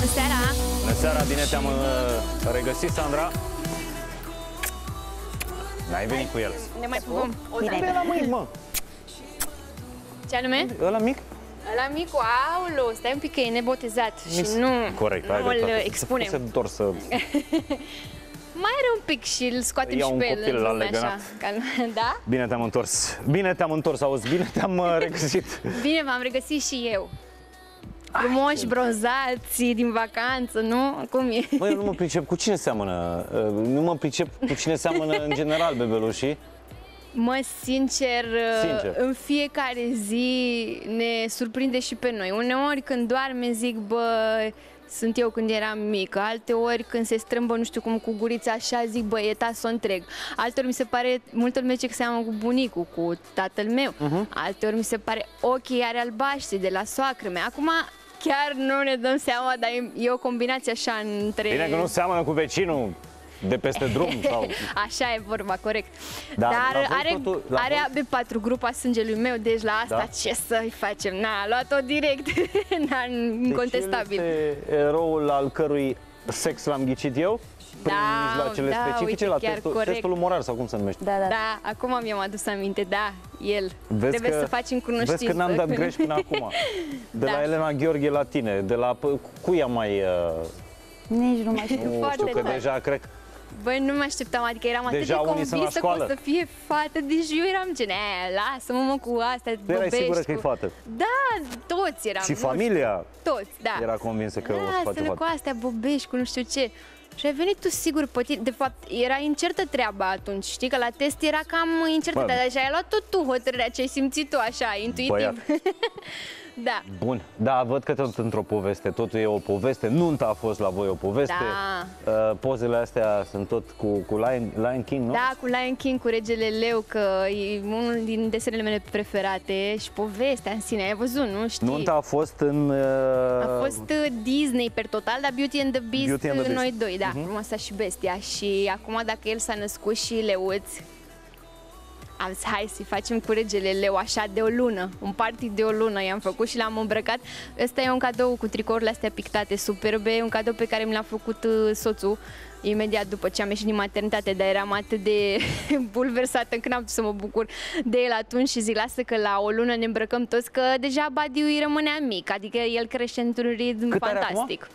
Bună seara! Bună seara, bine te-am regăsit, Sandra. N-ai venit cu el. Ne mai pupăm. Bine la mâini, mă! Ce anume? Ăla mic? Ăla mic, aolo, stai un pic că e nebotezat și nu îl expune. Se întorc să... Mai are un pic și îl scoatem și pe el. Așa, da? Bine te-am întors. Bine te-am întors, auzi, bine te-am regăsit. Bine v-am regăsit și eu. Frumoși, bronzați, din vacanță, nu? Cum e? Băi, eu nu mă pricep cu cine seamănă. Nu mă pricep cu cine seamănă în general bebelușii. Mă, sincer, în fiecare zi ne surprinde și pe noi. Uneori când doarme zic, bă, sunt eu când eram mică. Alte ori când se strâmbă, nu știu cum, cu gurița așa, zic, bă, e tasul întreg. Alte ori mi se pare, multă lume zice că seamănă cu bunicul, cu tatăl meu. Alte ori mi se pare, ochii are albaștri de la soacră mea. Acum chiar nu ne dăm seama, dar e o combinație așa între... Bine că nu seamănă cu vecinul de peste drum sau... Așa e vorba, corect. Dar are AB4, grupa sângelui meu, deci la asta ce să-i facem? Na, a luat-o direct, incontestabil. Este eroul al cărui sex l-am ghicit eu, prin mijloacele specifice, la testul umorar sau cum se numește. Da, acum mi-am adus aminte, da, el. Trebuie să facem cunoștință. Vezi că n-am dat greș până acum. De la Elena Gheorghe la tine, de la... Cui am mai... Nici nu mai știu. Foarte tare. Că deja, cred... Băi, nu mă așteptam, adică eram atât de convinsă că o să fie fată, deci eu eram gen, lasă-mă mă cu astea, băbești. Erai sigură că e fată? Da, toți eram. Și familia era convinsă că o să fie fată. Lasă-mă cu astea, băbești, cu nu știu ce. Și ai venit tu sigur pe tine. De fapt, era incertă treaba atunci, știi, că la test era cam incertă, dar deja ai luat tot tu hotărârea ce ai simțit tu, așa, intuitiv. Da. Bun, da, văd că tot într-o poveste, totul e o poveste, nunta a fost la voi o poveste, pozele astea sunt tot cu Lion King, nu? Da, cu Lion King, cu Regele Leu, că e unul din desenele mele preferate și povestea în sine, ai văzut, nu știi? Nunta a fost în... A fost Disney per total, dar Beauty and the Beast, noi doi, da, frumoasa și bestia. Și acum dacă el s-a născut și Leuț, am zis, hai să-i facem cu Regele Leu, așa, de o lună, un party de o lună i-am făcut și l-am îmbrăcat. Ăsta e un cadou cu tricourile astea pictate superbe, un cadou pe care mi l-a făcut soțul imediat după ce am ieșit din maternitate, dar eram atât de bulversată încât n-am putut să mă bucur de el atunci și zic, lasă că la o lună ne îmbrăcăm toți, că deja body-ul rămânea mic, adică el crește într-un ritm fantastic.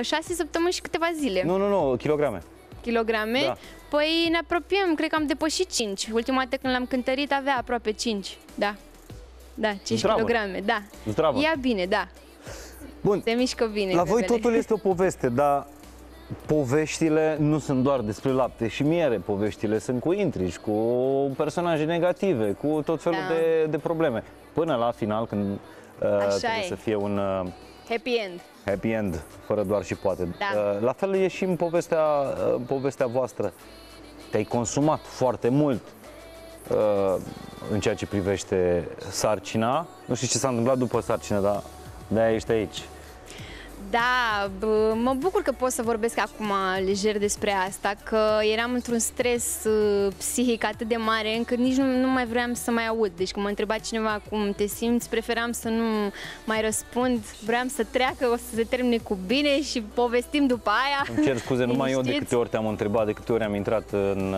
6 săptămâni și câteva zile. Nu, kilograme. Kilograme? Da. Păi ne apropiem, cred că am depășit 5. Ultima dată când l-am cântărit avea aproape 5. Da, 5 kilograme, da. Zdravă. Ia bine, da. Bun. Se mișcă bine. La voi totul este o poveste, dar poveștile nu sunt doar despre lapte și miere. Poveștile sunt cu intrigi, cu personaje negative, cu tot felul de probleme. Până la final, când trebuie să fie un... happy end. Happy end, fără doar și poate. La fel e și în povestea voastră. Te-ai consumat foarte mult în ceea ce privește sarcina. Nu știu ce s-a întâmplat după sarcină, dar de-aia ești aici. Da, mă bucur că pot să vorbesc acum lejer despre asta, că eram într-un stres psihic atât de mare încât nici nu mai vreau să mai aud. Deci când mă întreba cineva cum te simți, preferam să nu mai răspund, vreau să treacă, o să se termine cu bine și povestim după aia. Îmi cer scuze, numai eu de câte ori te-am întrebat, de câte ori am intrat în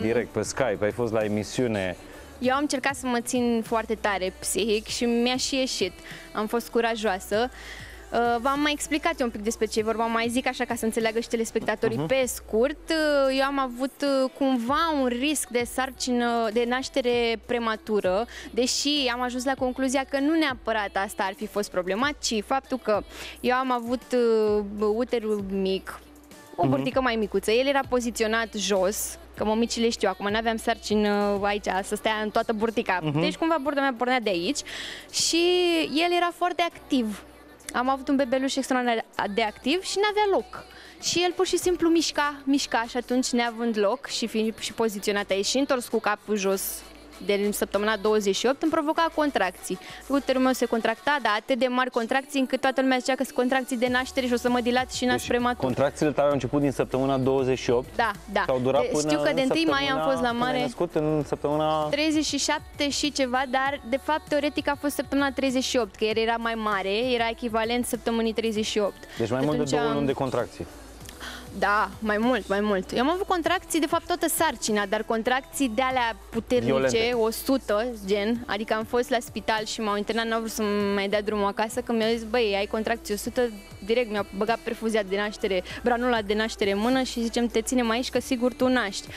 direct pe Skype, ai fost la emisiune. Eu am încercat să mă țin foarte tare psihic și mi-a și ieșit, am fost curajoasă. V-am mai explicat eu un pic despre ce e vorba, mai zic așa ca să înțeleagă și telespectatorii pe scurt. Eu am avut cumva un risc de sarcină, de naștere prematură, deși am ajuns la concluzia că nu neapărat asta ar fi fost problema, ci faptul că eu am avut uterul mic, o burtică mai micuță, el era poziționat jos, că mămicile știu acum, n-aveam sarcină aici, să stea în toată burtica, deci cumva burta mea pornea de aici și el era foarte activ. Am avut un bebeluș extraordinar de activ și n-avea loc. Și el pur și simplu mișca și atunci, neavând loc și fiind poziționat aici și întors cu capul jos din săptămâna 28 îmi provoca contracții. Uterul meu se contracta, dar atât de mari contracții încât toată lumea zicea că sunt contracții de naștere și o să mă dilat și nas prematur. Contracțiile tale au început din săptămâna 28? Da, da. Au durat până știu că de 1 mai am fost la mare. Ai născut în săptămâna 37 și ceva, dar de fapt teoretic a fost săptămâna 38, că era mai mare, era echivalent săptămânii 38. Deci mai mult de 2 luni de contracții. Da, mai mult, mai mult. Eu am avut contracții, de fapt, toată sarcina, dar contracții de alea puternice, violente. 100, gen. Adică am fost la spital și m-au internat, n-au vrut să mai dea drumul acasă, că mi-au zis, băi, ai contracții 100, direct mi-au băgat perfuzia de naștere, branula de naștere în mână și zicem, te ținem aici că sigur tu naști.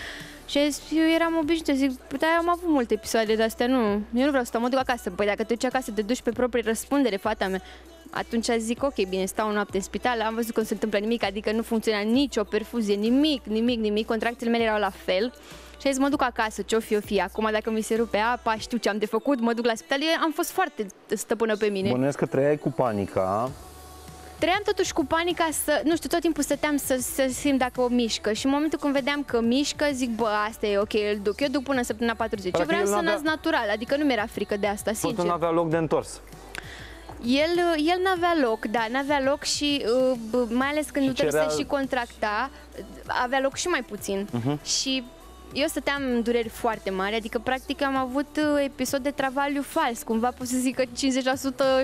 Și eu eram obișnuită, zic, da, am avut multe episoade de astea, nu, eu nu vreau să mă duc acasă. Păi dacă te duci acasă, te duci pe proprie răspundere, fata mea. Atunci zic, ok, bine, stau o noapte în spital, am văzut că nu se întâmplă nimic, adică nu funcționa nicio perfuzie, nimic, contractele mele erau la fel. Și ai zis, mă duc acasă, ce-o fi, o fi. Acum dacă mi se rupe apa, știu ce am de făcut, mă duc la spital. Eu am fost foarte stăpână pe mine. Bănuiesc că trăiai cu panica. Trăiam totuși cu panica să, nu știu, tot timpul stăteam să simt dacă o mișcă. Și în momentul când vedeam că mișcă, zic, bă, asta e ok, îl duc. Eu duc până săptămâna 40. Eu vreau să nasc natural, adică nu mi-era frică de asta, sincer. Tot nu avea loc de întors. El n-avea loc, da, n-avea loc și mai ales când uterul se și contracta, avea loc și mai puțin. Și eu stăteam în dureri foarte mari, adică practic am avut episod de travaliu fals, cumva pot să zic că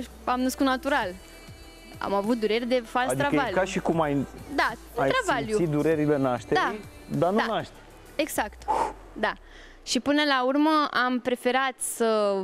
50% am născut natural. Am avut dureri de fals adică travaliu. Adică ca și cum ai simțit durerile nașterii, da, dar nu naști. Exact, da. Și până la urmă am preferat să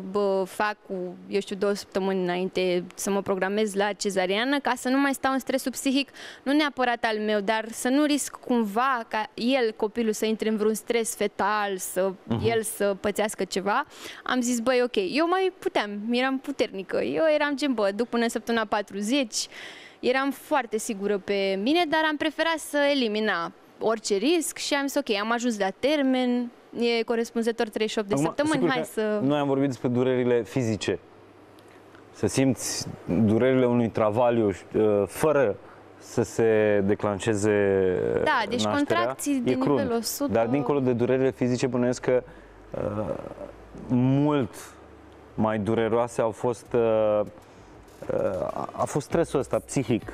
fac cu, eu știu, 2 săptămâni înainte să mă programez la cezariană ca să nu mai stau în stresul psihic, nu neapărat al meu, dar să nu risc cumva ca el, copilul, să intre în vreun stres fetal, să el să pățească ceva. Am zis, băi, ok, eu mai puteam, eram puternică, eu eram gen, bă, duc până săptămâna 40, eram foarte sigură pe mine, dar am preferat să elimina orice risc și am zis, ok, am ajuns la termen, e corespunzător 38 de săptămâni, hai să... Noi am vorbit despre durerile fizice. Să simți durerile unui travaliu fără să se declanșeze nașterea. Da, deci contracții din nivel 100... Dar dincolo de durerile fizice, bănuiesc că mult mai dureroase au fost... a fost stresul ăsta psihic.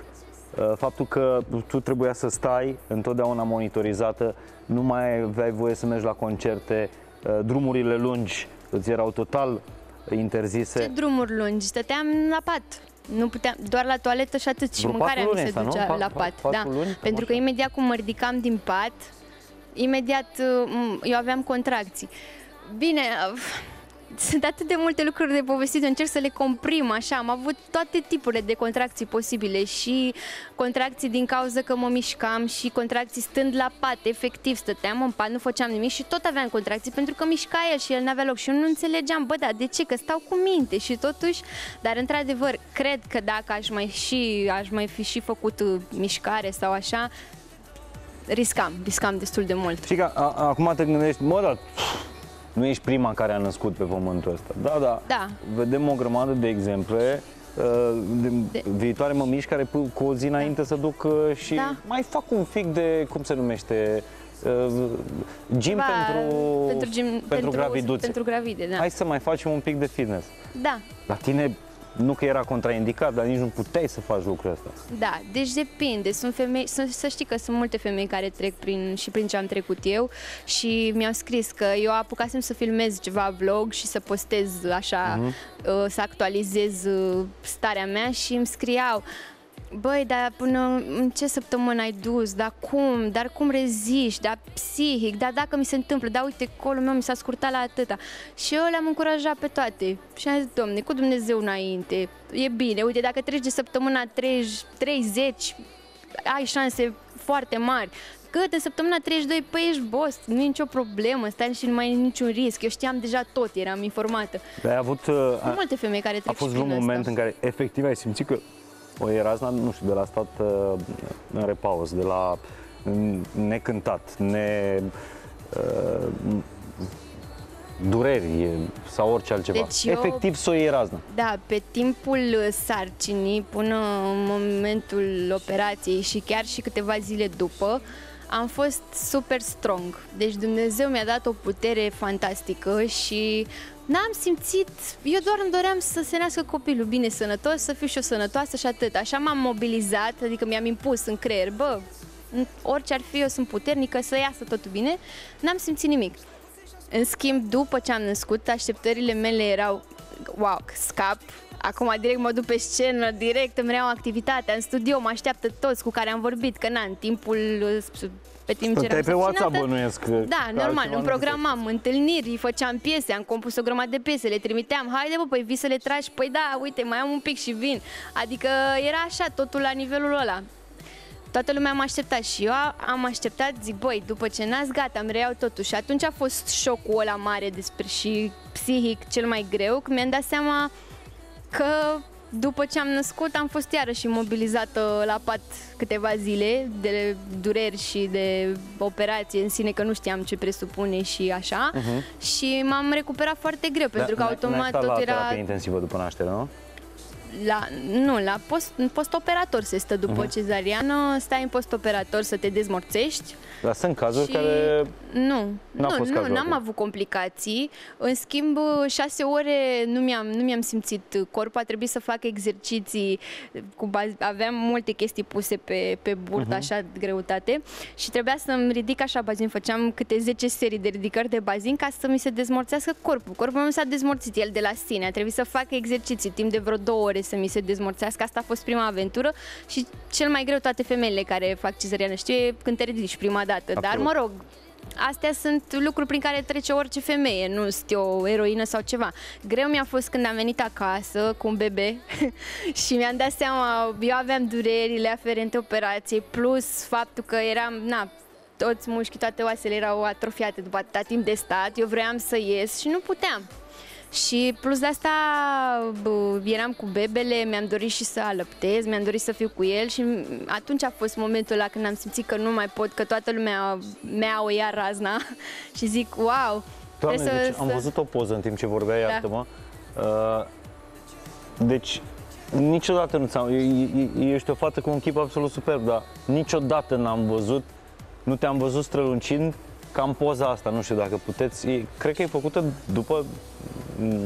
Faptul că tu trebuia să stai întotdeauna monitorizată, nu mai aveai voie să mergi la concerte, drumurile lungi îți erau total interzise. Ce drumuri lungi? Stăteam la pat. Nu puteam, doar la toaletă și atât. Și mâncarea nu se ducea la pat. Pentru că imediat cum mă ridicam din pat, imediat eu aveam contracții. Bine... Sunt atât de multe lucruri de povestit, încerc să le comprim așa, am avut toate tipurile de contracții posibile și contracții din cauza că mă mișcam și contracții stând la pat, efectiv stăteam în pat, nu făceam nimic și tot aveam contracții pentru că mișca el și el n-avea loc și eu nu înțelegeam, bă, da, de ce, că stau cu minte și totuși, dar într-adevăr, cred că dacă aș mai fi și făcut mișcare sau așa, riscam destul de mult. Și că acum te gândești, mă, dar... Nu ești prima care a născut pe pământul ăsta. Da. Vedem o grămadă de exemple. Viitoare mămici care cu o zi înainte să duc și mai fac un pic de, cum se numește, gym pentru graviduțe. Pentru gravide, da. Hai să mai facem un pic de fitness. Da. La tine nu că era contraindicat, dar nici nu puteai să faci lucrul ăsta. Da, deci depinde. Sunt femei, să știi că sunt multe femei care trec și prin ce am trecut eu și mi-au scris că eu apucasem să filmez ceva vlog și să postez așa, să actualizez starea mea și îmi scriau, băi, dar până în ce săptămână ai dus, dar cum reziști, dar psihic, dar dacă mi se întâmplă, dar uite, colul meu mi s-a scurtat la atâta. Și eu le-am încurajat pe toate și am zis, Doamne, cu Dumnezeu înainte, e bine, uite, dacă treci de săptămâna 30, ai șanse foarte mari. Că de săptămâna 32, păi ești boss, nu e nicio problemă, stai și nu mai e niciun risc. Eu știam deja tot, eram informată. Dar ai avut... Multe femei care trec. A fost un moment în care efectiv ai simțit că o erazna, nu știu, de la stat în repaus, de la necântat, dureri sau orice altceva. Deci efectiv să o iei razna. Da, pe timpul sarcinii, până în momentul operației și chiar și câteva zile după, am fost super strong. Deci Dumnezeu mi-a dat o putere fantastică și n-am simțit, eu doar îmi doream să se nască copilul bine, sănătos, să fiu și eu sănătoasă și atât. Așa m-am mobilizat, adică mi-am impus în creier, bă, orice ar fi, eu sunt puternică, să iasă totul bine. N-am simțit nimic. În schimb, după ce am născut, așteptările mele erau, wow, scap. Acum direct mă duc pe scenă, direct îmi reiau activitatea, în studio mă așteaptă toți cu care am vorbit, că na, în timpul, pe timp ce eram pe WhatsApp bănuiesc. Da, normal, îmi programam întâlniri, făceam piese, am compus o grămadă de piese, le trimiteam, haide bă, păi vii să le tragi, păi da, uite, mai am un pic și vin. Adică era așa, totul la nivelul ăla. Toată lumea m-a așteptat și eu am așteptat, zic, băi, după ce nasc, gata, îmi reiau totul. Și atunci a fost șocul ăla mare despre și psihic cel mai greu, că mi-am dat seama că după ce am născut am fost iarăși imobilizată la pat câteva zile de dureri și de operație în sine, că nu știam ce presupune și așa. Și m-am recuperat foarte greu, pentru că automat tot era... terapie intensivă după naștere, nu? Nu, la postoperator se stă după cezariană, stai în postoperator să te dezmorțești. Dar sunt cazuri și... care... Nu, n-am avut complicații. În schimb, 6 ore nu mi-am simțit corpul, a trebuit să fac exerciții, aveam multe chestii puse pe burtă, așa, greutate, și trebuia să-mi ridic așa bazin, făceam câte 10 serii de ridicări de bazin ca să mi se dezmorțească corpul. Corpul meu s-a dezmorțit el de la sine, a trebuit să fac exerciții timp de vreo 2 ore să mi se dezmorțească. Asta a fost prima aventură și cel mai greu, toate femeile care fac cezariană știu, e când te ridici prima dată. Absolut. Dar mă rog, astea sunt lucruri prin care trece orice femeie, nu sunt eu eroină sau ceva. Greu mi-a fost când am venit acasă cu un bebe și mi-am dat seama, eu aveam durerile aferente operației, plus faptul că eram, na, toți mușchii, toate oasele erau atrofiate după atâta timp de stat, eu vroiam să ies și nu puteam. Și plus de asta eram cu bebele, mi-am dorit și să alăptez, mi-am dorit să fiu cu el și atunci a fost momentul ăla când am simțit că nu mai pot, că toată lumea mea o ia razna și zic, wow! Doamne, deci, am văzut o poză în timp ce vorbeai, iartă-mă. Deci, niciodată nu ți-am... Ești o fată cu un chip absolut superb, dar niciodată n-am văzut, nu te-am văzut străluncind cam poza asta, nu știu dacă puteți... Cred că e făcută după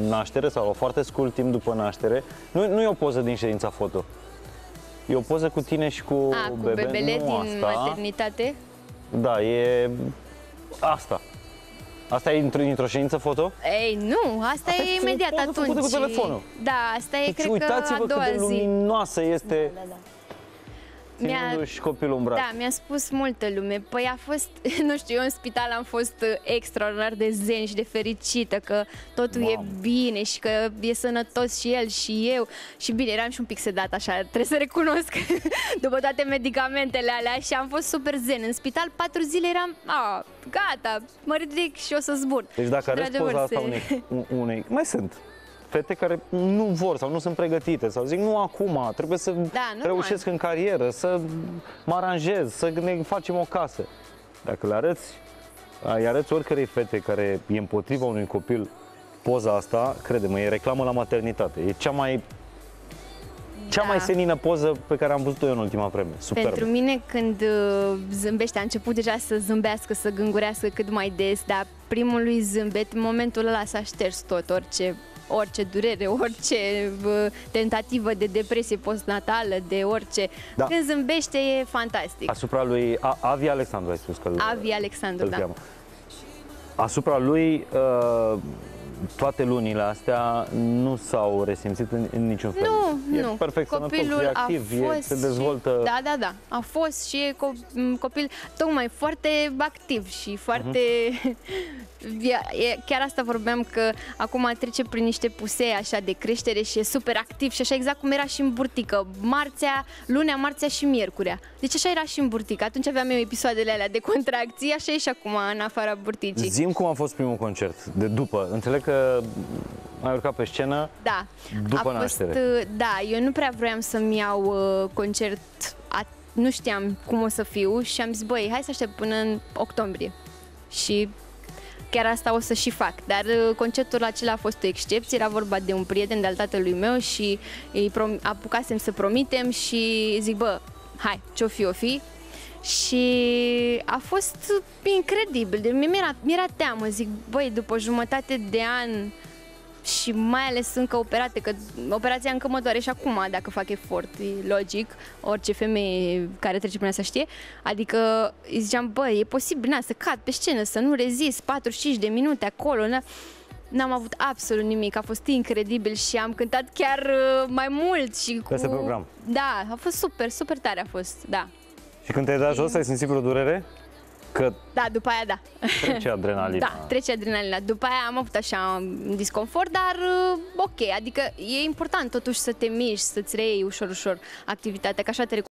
naștere sau la foarte scurt timp după naștere. Nu e o poză din ședința foto. E o poză cu tine și cu bebele din maternitate? Da, e asta. Asta e dintr-o ședință foto? Ei, nu, asta e imediat atunci. Făcută cu telefonul. Da, asta e, cred că a doua zi. Uitați-vă cât de luminoasă este... ținându-și copilul în braț. Da, mi-a spus multă lume. Păi a fost, nu știu, eu în spital am fost extraordinar de zen și de fericită că totul e bine și că e sănătos și el și eu. Și bine, eram și un pic sedat, așa, trebuie să recunosc, după toate medicamentele alea, și am fost super zen. În spital 4 zile eram, gata, mă ridic și o să zbur. Deci dacă arăți poza asta unei, mai sunt fete care nu vor sau nu sunt pregătite sau zic nu acum, trebuie să reușesc în carieră, să mă aranjez, să ne facem o casă. Dacă le arăți, îi arăți oricărei fete care e împotriva unui copil poza asta, crede-mă, e reclamă la maternitate. E cea mai senină poză pe care am văzut-o eu în ultima vreme. Superb. Pentru mine când zâmbește, a început deja să zâmbească, să gângurească cât mai des, dar primului zâmbet, în momentul ăla s-a șters tot, orice durere, orice tentativă de depresie postnatală, de orice. Da. Când zâmbește e fantastic. Asupra lui Avi Alexandru, ai spus că Avi Alexandru, da. Cheamă. Asupra lui toate lunile astea nu s-au resimțit în niciun fel. Nu. Perfect, copilul e activ, se dezvoltă. Și, da. A fost și e copil tocmai foarte activ și foarte... Chiar asta vorbeam, că acum trece prin niște pusee așa de creștere și e super activ și așa, exact cum era și în burtică. Lunea, marțea și miercurea. Deci așa era și în burtică. Atunci aveam eu episoadele alea de contracții, așa e și acum în afara burticii. Zi-mi cum a fost primul concert de după. Înțeleg că ai urcat pe scenă după naștere. Da, eu nu prea vroiam să-mi iau concert, nu știam cum o să fiu și am zis, băi, hai să aștept până în octombrie. Și chiar asta o să și fac, dar concertul acela a fost o excepție, era vorba de un prieten de-al tatălui meu și apucasem să promitem și zic, bă, hai, ce-o fi, o fi. Și a fost incredibil, mi-era teamă, zic, băi, după jumătate de an și mai ales încă operate, că operația încă mă doare și acum dacă fac efort, e logic, orice femeie care trece prin asta știe, adică îi ziceam, băi, e posibil, na, să cad pe scenă, să nu rezist, 45 de minute acolo, na. N-am avut absolut nimic, a fost incredibil și am cântat chiar mai mult și cu... Peste program. Da, a fost super, super tare a fost, da. Și când te-ai dat jos, ai simțit vreo durere? Că... Da, după aia da. Trece adrenalina. Da, trece adrenalina. După aia am avut așa disconfort, dar ok, adică e important totuși să te miști, să-ți reiei ușor, ușor activitatea, că așa te